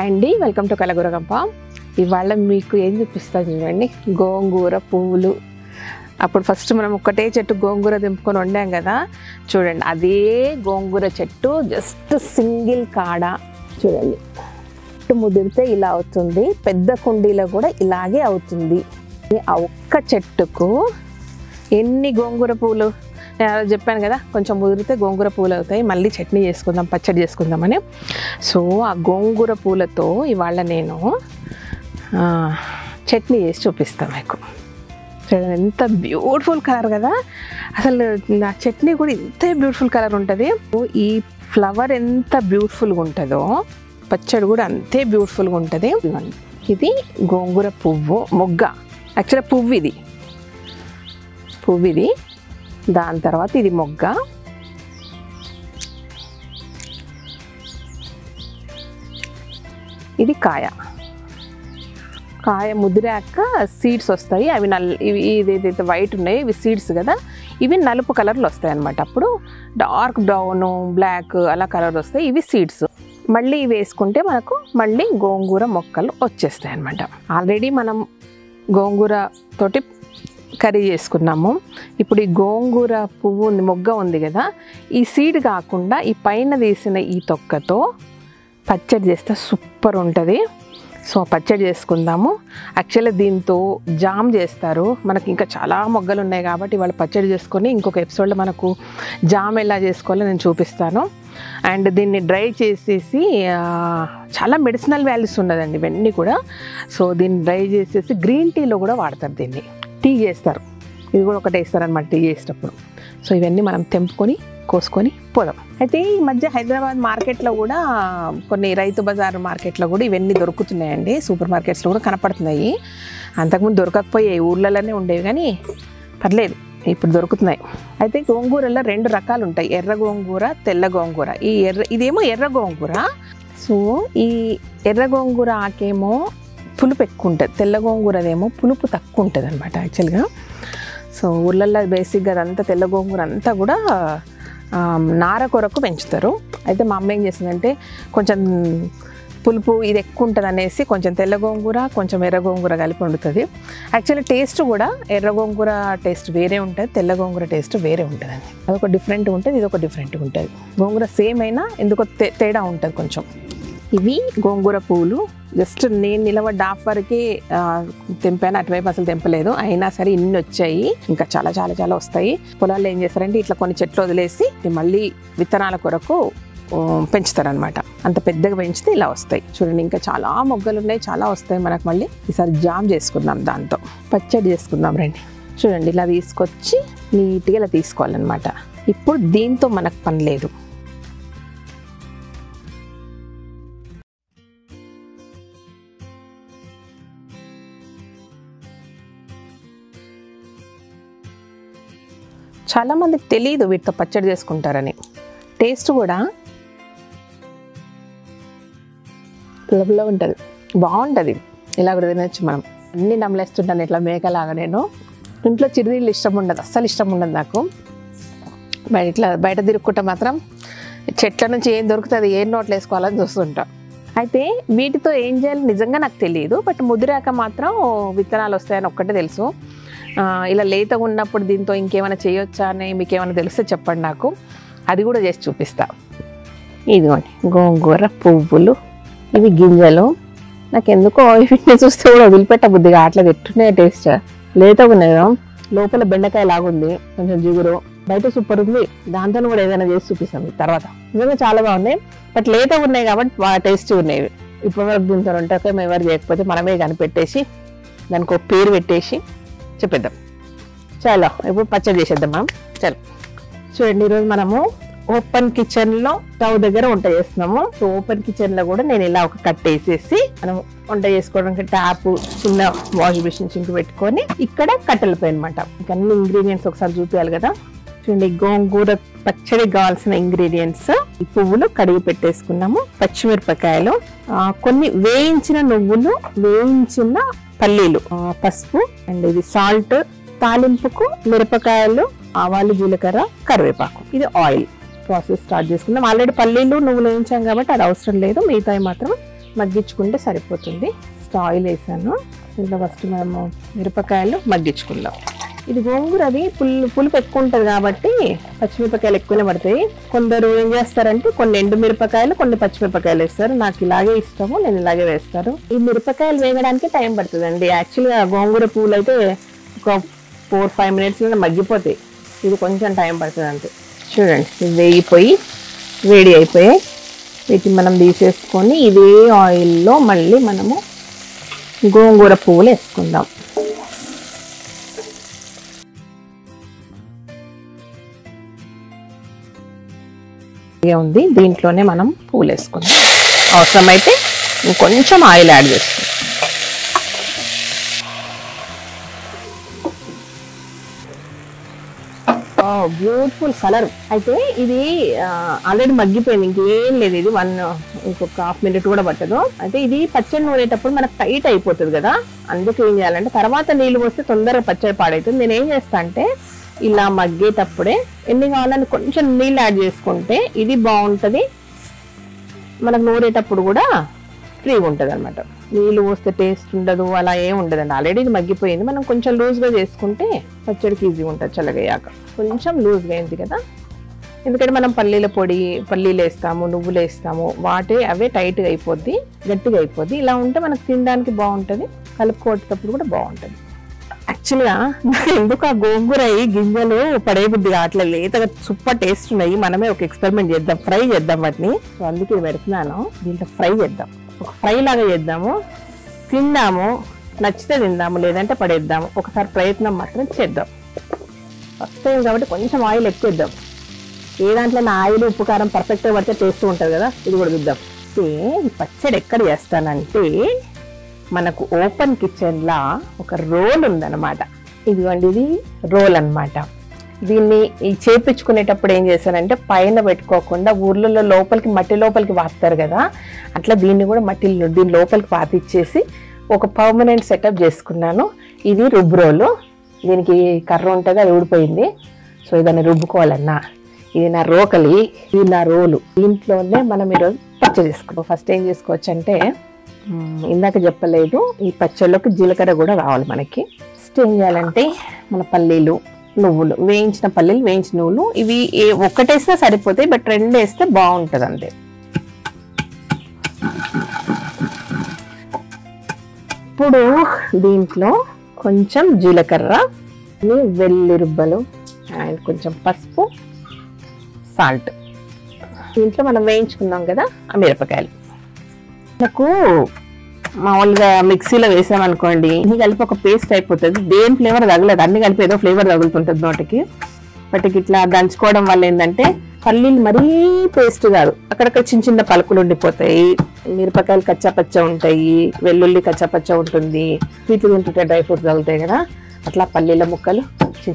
Hi, welcome to Kalagura Gampa. Ivala meeku em chupistha chudandi gongura puvulu. Appudu first manam okate chettu gongura dimpukoni undam kada chudandi ade gongura chettu just single kaada chudandi. Ittu mudinte ila avutundi pedda kundila kuda ilage avutundi. Aa okka chettuku enni gongura puvulu I will tell you that I will tell you that I will tell you that so, I will tell you that I will tell beautiful color. Chutney beautiful color. This flower is beautiful. Is beautiful. This is Gongura Puvu. Actually, Puvidi. Puvidi. దాని తర్వాత ఇది మొగ్గ ఇది కాయ కాయ ముదిరాక seeds వస్తాయి అవి ఇదేదైతే white ఉన్నాయి ఇవి సీడ్స్ కదా ఇవి నలుపు కలర్లు వస్తాయి అన్నమాట అప్పుడు డార్క్ బ్రౌన్ బ్లాక్ అలా కలర్ వస్తాయి ఇవి సీడ్స్ మళ్ళీ వేసుకుంటే మనకు మళ్ళీ గోంగూర మొక్కలు వచ్చేస్తాయి అన్నమాట ఆల్రెడీ మనం గోంగూర తోటి కర్రీ చేసుకున్నాము ఇప్పుడు ఈ గోంగూర పువ్వు ఉంది మొగ్గ ఉంది కదా ఈ సీడ్ కాకుండా ఈ పైన తీసిన ఈ తొక్కతో పచ్చడి చేస్తే సూపర్ ఉంటది సో పచ్చడి చేసుకుందాము యాక్చువల్లీ దీంతో జామ్ చేస్తారు మనకి ఇంకా చాలా మొగ్గలు ఉన్నాయి కాబట్టి వాళ్ళు పచ్చడి చేసుకొని ఇంకొక ఎపిసోడ్ లో మనకు జామ్ ఎలా చేసుకోవాలో నేను చూపిస్తాను అండ్ దీన్ని డ్రై చేసేసి చాలా మెడిసినల్ వాల్యూస్ ఉన్నదండి ఇవన్నీ కూడా సో దీన్ని డ్రై చేసేసి గ్రీన్ టీ లో కూడా వాడతారు దీన్ని టీ చేస్తారు ఇది కూడా ఒకటే ఇస్తారు అన్నమాట టీ చేసేటప్పుడు సో ఇవన్నీ మనం తెంపుకొని కోసుకొని పోదాం అయితే ఈ మధ్య హైదరాబాద్ మార్కెట్లో కూడా కొన్ని రైతు బజార్ మార్కెట్లో కూడా ఇవన్నీ దొరుకుతున్నాయండి సూపర్ మార్కెట్స్లో కూడా కనపడుతున్నాయి అంతకుముందు దొరకకపోయాయి ఊర్లలోనే ఉండేవి కానీ పర్లేదు ఇప్పుడు దొరుకుతున్నాయి అయితే గోంగూరలో రెండు రకాలు ఉంటాయి ఎర్ర గోంగూర తెల్ల గోంగూర ఈ ఇదేమో ఎర్ర గోంగూర సో ఈ ఎర్ర గోంగూర ఆకేమో పులుపు ఎక్కువ ఉంటుంది తెల్ల గోంగూరదేమో పులుపు తక్కువ ఉంటుంది అనమాట యాక్చువల్గా సో ఊళ్ళల్లో బేసిక్గా అదంతా తెల్ల గోంగూర అంతా కూడా నార కొరకు పెంచుతారు అయితే మా అమ్మ ఏం చేసిందంటే కొంచెం పులుపు ఇది ఎక్కువ ఉంటుంది అనేసి కొంచెం తెల్ల గోంగూర కొంచెం ఎర్ర గోంగూర కలిపి వండుతుంది యాక్చువల్లీ టేస్ట్ కూడా ఎర్ర గోంగూర టేస్ట్ వేరే ఉంటుంది తెల్ల గోంగూర టేస్ట్ వేరే ఉంటుందండి అదొక డిఫరెంట్గా ఉంటుంది ఇది ఒక డిఫరెంట్గా ఉంటుంది గోంగూర సేమ్ అయినా ఎందుకో తేడా ఉంటుంది కొంచెం ఇవి గోంగూర పూలు జస్ట్ నేను నిలవ డాఫ్ వరకే తెంపాను అటువైపు అసలు తెంపలేదు అయినా సరే ఇన్ని వచ్చాయి ఇంకా చాలా చాలా చాలా వస్తాయి పొలాల్లో ఏం చేస్తారంటే ఇట్లా కొన్ని చెట్లు వదిలేసి మళ్ళీ విత్తనాల కొరకు పెంచుతారనమాట అంత పెద్దగా పెంచితే ఇలా వస్తాయి చూడండి ఇంకా చాలా మొగ్గలు ఉన్నాయి చాలా వస్తాయి మనకు మళ్ళీ ఈసారి జామ్ చేసుకుందాం దాంతో పచ్చడి చేసుకుందాం రండి చూడండి ఇలా తీసుకొచ్చి నీట్గా ఇలా తీసుకోవాలన్నమాట ఇప్పుడు దీంతో మనకు పని లేదు చాలా మందికి తెలియదు వీటితో పచ్చడి చేసుకుంటారని టేస్ట్ కూడా లవ్లో ఉంటుంది బాగుంటుంది ఇలా కూడా తినచ్చు మనం అన్నీ నమ్మలేస్తుంటాను ఇట్లా మేకలాగా నేను ఇంట్లో చిరునీళ్ళు ఇష్టం ఉండదు అస్సలు ఇష్టం ఉండదు నాకు బయట ఇట్లా బయట తిరుక్కుంటే మాత్రం చెట్ల నుంచి ఏం దొరుకుతుంది ఏం నోట్లు వేసుకోవాలని చూస్తుంటాం అయితే వీటితో ఏం చేయాలి నిజంగా నాకు తెలియదు బట్ ముదిరాక మాత్రం విత్తనాలు వస్తాయని ఒక్కటే తెలుసు ఇలా లేత ఉన్నప్పుడు దీంతో ఇంకేమైనా చేయొచ్చా అని మీకు ఏమైనా తెలిస్తే చెప్పండి నాకు అది కూడా చేసి చూపిస్తా ఇదిగోండి గోంగూర పువ్వులు ఇవి గింజలు నాకు ఎందుకో ఫిట్నెస్ చూస్తే కూడా వదిలిపెట్ట బుద్ధిగా అట్లా ఎట్టున్నాయి టేస్ట్ లేతగా ఉన్నాయో లోపల బెండకాయ లాగుంది కొంచెం జిగురు బయట సూపర్ ఉంది దాంతో కూడా ఏదైనా చేసి చూపిస్తాను తర్వాత నిజంగా చాలా బాగున్నాయి బట్ లేతగా ఉన్నాయి కాబట్టి బాగా టేస్ట్ ఉన్నాయి ఇప్పుడు వరకు దీంతో ఉంటాక మేము ఎవరు చేయకపోతే మనమే కనిపెట్టేసి దానికి ఒక పేరు పెట్టేసి చెప్పేద్దాం చాలా ఇప్పుడు పచ్చడి చేసేద్దాం మనం చాలా చూడండి ఈరోజు మనము ఓపెన్ కిచెన్లో స్టవ్ దగ్గర వంట చేస్తున్నాము సో ఓపెన్ కిచెన్లో కూడా నేను ఇలా ఒక కట్ వేసేసి మనం వంట చేసుకోవడానికి ట్యాప్ చిన్న వాష్ బేసిన్ సింక్ పెట్టుకొని ఇక్కడ కట్టెలపై అనమాట ఇంకా అన్ని ఇంగ్రీడియంట్స్ ఒకసారి చూపించాలి కదా చూడండి గోంగూర పచ్చడి కావాల్సిన ఇంగ్రీడియంట్స్ ఈ పువ్వులు కడిగి పెట్టేసుకున్నాము పచ్చిమిరపకాయలు కొన్ని వేయించిన నువ్వులు వేయించిన పల్లీలు పసుపు అండ్ ఇది సాల్ట్ తాలింపుకు మిరపకాయలు ఆవాలు జీలకర్ర కరివేపాకు ఇది ఆయిల్ ప్రాసెస్ స్టార్ట్ చేసుకుందాం ఆల్రెడీ పల్లీలు నువ్వులు వేయించాం కాబట్టి అది అవసరం లేదు మిగతాయి మాత్రం మగ్గించుకుంటే సరిపోతుంది. ఆయిల్ వేసాను, ఇందులో ఫస్ట్ మనము మిరపకాయలు మగ్గించుకుందాం. ఇది గోంగూర, అది పులుపు ఎక్కువ ఉంటుంది కాబట్టి పచ్చిమిరపకాయలు ఎక్కువనే పడతాయి. కొందరు ఏం చేస్తారంటే కొన్ని ఎండుమిరపకాయలు, కొన్ని పచ్చిమిరపకాయలు వేస్తారు. నాకు ఇలాగే ఇష్టము, నేను ఇలాగే వేస్తారు. ఈ మిరపకాయలు వేయడానికి టైం పడుతుందండి. యాక్చువల్గా గోంగూర పువ్వులు అయితే ఒక 4-5 మినిట్స్లో మగ్గిపోతాయి. ఇది కొంచెం టైం పడుతుంది అంతే. చూడండి, ఇది వేగిపోయి వేడి అయిపోయాయి. వీటిని మనం తీసేసుకొని ఇదే ఆయిల్లో మళ్ళీ మనము గోంగూర పువ్వులు వేసుకుందాం. ఉంది దీంట్లోనే మనం పువ్వులు వేసుకుందాం. అవసరమైతే ఇంకొంచెం ఆయిల్ యాడ్ చేసుకుందాం. Beautiful colour. అయితే ఇది ఆల్రెడీ మగ్గిపోయింది, ఇంకేం లేదు. ఇది ఇంకొక 1/2 మినిట్ కూడా పట్టదు. అయితే ఇది పచ్చడి నూనేటప్పుడు మనకు టైట్ అయిపోతుంది కదా, అందుకే ఏం చేయాలంటే తర్వాత నీళ్ళు పోస్తే తొందరగా పచ్చడి పాడైతుంది. నేను ఏం చేస్తా అంటే ఇలా మగ్గేటప్పుడే ఎన్ని కావాలని కొంచెం నీళ్ళు యాడ్ చేసుకుంటే ఇది బాగుంటుంది, మనకు నూరేటప్పుడు కూడా ఫ్రీగా ఉంటుంది అనమాట. నీళ్ళు పోస్తే టేస్ట్ ఉండదు, అలా ఏం ఉండదండి. ఆల్రెడీ ఇది మగ్గిపోయింది, మనం కొంచెం లూజ్గా చేసుకుంటే పచ్చడికి ఈజీగా ఉంటుంది. చల్లగయ్యాక కొంచెం లూజ్గా అయింది కదా, ఎందుకంటే మనం పల్లీలు వేస్తాము, నువ్వులు వేస్తాము, అవే టైట్గా అయిపోద్ది, గట్టిగా అయిపోద్ది. ఇలా ఉంటే మనకు తినడానికి బాగుంటుంది, కలుపుకోవటప్పుడు కూడా బాగుంటుంది. యాక్చువల్గా ఎందుకు ఆ గోంగూర ఈ గింజలు పడేబుద్ది కావట్లేదు, లేతగా సూపర్ టేస్ట్ ఉన్నాయి. మనమే ఒక ఎక్స్పెరిమెంట్ చేద్దాం, ఫ్రై చేద్దాం వాటిని. సో అందుకే పెడుతున్నాను, దీంట్లో ఫ్రై చేద్దాం, ఒక ఫ్రై లాగా చేద్దాము. తిందాము, నచ్చితే తిందాము, లేదంటే పడేద్దాము. ఒకసారి ప్రయత్నం మాత్రం చేద్దాం. ఫస్ట్ టైం కాబట్టి కొంచెం ఆయిల్ ఎక్కువేద్దాం. ఏ దాంట్లో ఆయిల్ ఉప్పు కారం పర్ఫెక్ట్గా పడితే టేస్ట్ ఉంటుంది కదా, ఇది కూడా చూద్దాం. ఈ పచ్చడి ఎక్కడ చేస్తానంటే మనకు ఓపెన్ కిచెన్లా ఒక రోల్ ఉందన్నమాట. ఇదిగోండి, ఇది రోల్ అనమాట. దీన్ని చేపించుకునేటప్పుడు ఏం చేశానంటే పైన పెట్టుకోకుండా ఊర్లలో లోపలికి మట్టి లోపలికి వాపుతారు కదా, అట్లా దీన్ని కూడా దీని లోపలికి వాపిచ్చేసి ఒక పర్మనెంట్ సెటప్ చేసుకున్నాను. ఇది రుబ్బురోలు, దీనికి కర్ర ఉంటుంది, అది ఊడిపోయింది. సో ఇదని రుబ్బుకోవాలన్నా ఇది నా రోకలి, ఇది నా రోలు. దీంట్లోనే మనం ఈరోజు పచ్చడి చేసుకో. ఫస్ట్ ఏం చేసుకోవచ్చు అంటే, ఇందాక చెప్పలేదు, ఈ పచ్చళ్ళకి జీలకర్ర కూడా రావాలి మనకి. ఫస్ట్ ఏం చేయాలంటే మన పల్లీలు, నువ్వులు, వేయించిన పల్లీలు, వేయించిన నువ్వులు, ఇవి ఒక్కటేస్తే సరిపోతాయి, బట్ 2 వేస్తే బాగుంటుంది అంతే. ఇప్పుడు దీంట్లో కొంచెం జీలకర్ర, వెల్లుల్లిబ్బలు అండ్ కొంచెం పసుపు, సాల్ట్. దీంట్లో మనం వేయించుకున్నాం కదా ఆ మిరపకాయలు. నాకు మామూలుగా మిక్సీలో వేసామనుకోండి, అన్ని కలిపి ఒక పేస్ట్ అయిపోతుంది, దేని ఫ్లేవర్ తగలదు, అన్ని కలిపి ఏదో ఫ్లేవర్ తగులుతుంటుంది నోటికి. బట్ ఇట్లా దంచుకోవడం వల్ల ఏంటంటే పల్లీలు మరీ పేస్ట్ కాదు, అక్కడక్కడ చిన్న పలుకులు ఉండిపోతాయి, మిరపకాయలు కచ్చాపచ్చ ఉంటాయి, వెల్లుల్లి కచ్చాపచ్చ ఉంటుంది, వీటికి ఉంటుంటే డ్రై ఫ్రూట్స్ తగులుతాయి కదా, అట్లా పల్లీల ముక్కలు,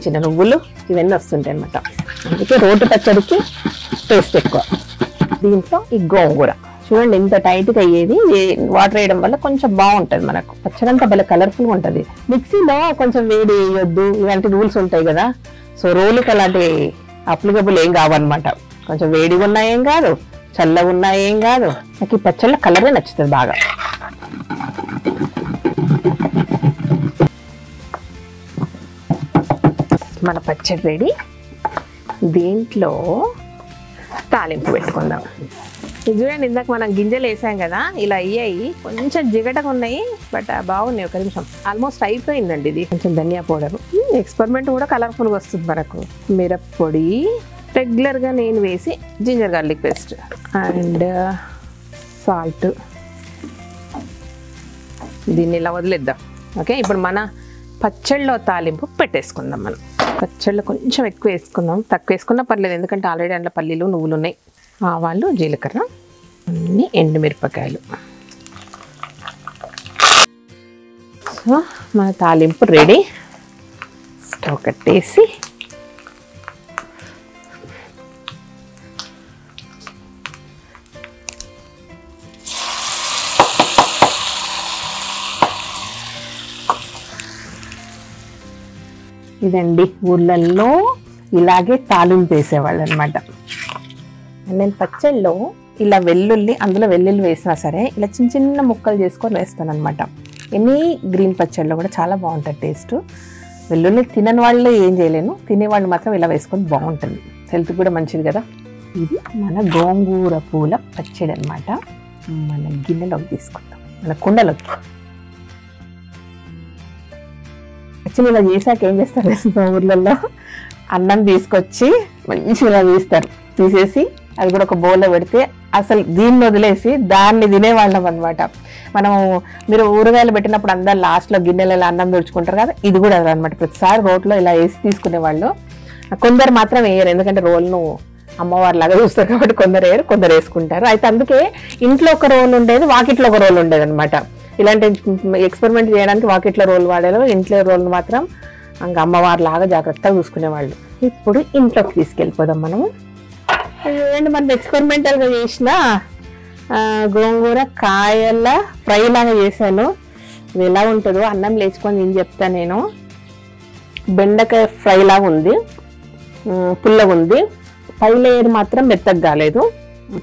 చిన్న నువ్వులు, ఇవన్నీ వస్తుంటాయి అనమాట. అందుకే రోటి పచ్చడికి టేస్ట్ ఎక్కువ. దీంట్లో ఈ గోంగూర చూడండి, ఇంత టైట్గా అయ్యేది, వాటర్ వేయడం వల్ల కొంచెం బాగుంటుంది మనకు పచ్చడంతా, భలే కలర్ఫుల్గా ఉంటుంది. మిక్సీలో కొంచెం వేడి వేయొద్దు, ఇలాంటి రూల్స్ ఉంటాయి కదా, సో రోలుకి అలాంటి అప్లికబుల్ ఏం కావన్నమాట. కొంచెం వేడిగా ఉన్నా ఏం కాదు, చల్లగా ఉన్నా ఏం కాదు. నాకు ఈ పచ్చళ్ళ కలరే నచ్చుతుంది బాగా. మన పచ్చడి రెడీ. దీంట్లో తాలింపు పెట్టుకుందాం. చూడండి, ఇందాక మనం గింజలు వేసాం కదా, ఇలా అయ్యాయి, కొంచెం జిగటగా ఉన్నాయి, బట్ బాగున్నాయి. ఒక నిమిషం ఆల్మోస్ట్ అయిపోయిందండి. ఇది కొంచెం ధనియా పౌడర్, ఎక్స్పెరిమెంట్ కూడా కలర్ఫుల్గా వస్తుంది మనకు. మిరప్పొడి రెగ్యులర్గా నేను వేసి, ginger garlic paste and salt. దీన్ని ఇలా వదిలేద్దాం. ఓకే, ఇప్పుడు మన పచ్చళ్ళలో తాలింపు పెట్టేసుకుందాం. మనం పచ్చళ్ళు కొంచెం ఎక్కువ వేసుకుందాం, తక్కువ వేసుకున్నా పర్లేదు, ఎందుకంటే ఆల్రెడీ అందులో పల్లీలు, నువ్వులు ఉన్నాయి, ఆవాలు, జీలకర్ర, అన్ని ఎండుమిరపకాయలు. సో మన తాలింపు రెడీ. స్టవ్ కట్టేసి ఇదండి, ఊర్లల్లో ఇలాగే తాలింపు వేసేవాళ్ళు అనమాట. నేను పచ్చళ్ళలో ఇలా వెల్లుల్లి అందులో వెల్లుల్లి వేసినా సరే ఇలా చిన్న చిన్న ముక్కలు చేసుకొని వేస్తాను అనమాట. ఎనీ గ్రీన్ పచ్చళ్ళలో కూడా చాలా బాగుంటుంది టేస్ట్. వెల్లుల్లి తినని వాళ్ళు ఏం చేయలేను, తినేవాళ్ళు మాత్రం ఇలా వేసుకొని బాగుంటుంది, హెల్త్ కూడా మంచిది కదా. ఇది మన గోంగూర పూల పచ్చడి అనమాట. మన గిన్నెలోకి తీసుకుంటాం, మన కుండలోకి. యాక్చువల్లీ ఇలా చేశాక ఏం చేస్తారు మా ఊర్లలో, అన్నం తీసుకొచ్చి మంచిగా ఇలా తీస్తారు, తీసేసి అది కూడా ఒక బౌల్లో పెడితే అసలు దీన్ని వదిలేసి దాన్ని తినేవాళ్ళం అనమాట. మనము మీరు ఊరగాయలు పెట్టినప్పుడు అందరు లాస్ట్లో గిన్నెలు ఇలా అన్నం తుడుచుకుంటారు కదా, ఇది కూడా అది అనమాట. ప్రతిసారి రోట్లో ఇలా వేసి తీసుకునేవాళ్ళు. కొందరు మాత్రం వేయరు, ఎందుకంటే రోల్ను అమ్మవారి లాగా చూస్తారు కాబట్టి కొందరు వేయరు, కొందరు వేసుకుంటారు. అయితే అందుకే ఇంట్లో ఒక రోల్ ఉండేది, వాకిట్లో ఒక రోల్ ఉండేది అనమాట. ఇలాంటి ఎక్స్పెరిమెంట్ చేయడానికి వాకిట్లో రోల్ వాడారు, ఇంట్లో రోల్ మాత్రం ఇంకా అమ్మవారి లాగా జాగ్రత్తగా చూసుకునేవాళ్ళు. ఇప్పుడు ఇంట్లోకి తీసుకెళ్ళిపోదాం మనము. చూడండి, మనం ఎక్స్పెరిమెంటల్గా చేసిన గోంగూర కాయల ఫ్రై లాగా చేశాను. ఇది ఎలా ఉంటుందో అన్నం లేచుకొని ఏం చెప్తాను నేను. బెండకాయ ఫ్రై లాగా ఉంది, పుల్లగా ఉంది, పై లేయర్ మాత్రం మెత్తగా కాలేదు.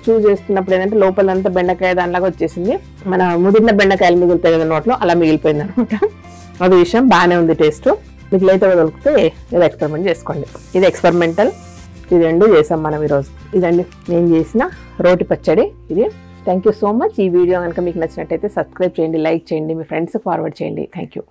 చూజ్ చేస్తున్నప్పుడు ఏంటంటే లోపలంతా బెండకాయ దానిలాగా వచ్చేసింది, మన ముదిరిన బెండకాయలు మిగులుతాయి కదా నోట్లో, అలా మిగిలిపోయింది అనమాట. అది విషయం బాగానే ఉంది టేస్ట్. మిగిలితే దొరికితే ఏదో ఎక్స్పెరిమెంట్ చేసుకోండి. ఇది ఎక్స్పెరిమెంటల్, ఇది రెండు చేసాం మనం ఈరోజు. ఇదండి నేను చేసిన రోటి పచ్చడి ఇది. Thank you so much. ఈ వీడియో కనుక మీకు నచ్చినట్టయితే సబ్స్క్రైబ్ చేయండి, లైక్ చేయండి, మీ ఫ్రెండ్స్ ఫార్వర్డ్ చేయండి. Thank you.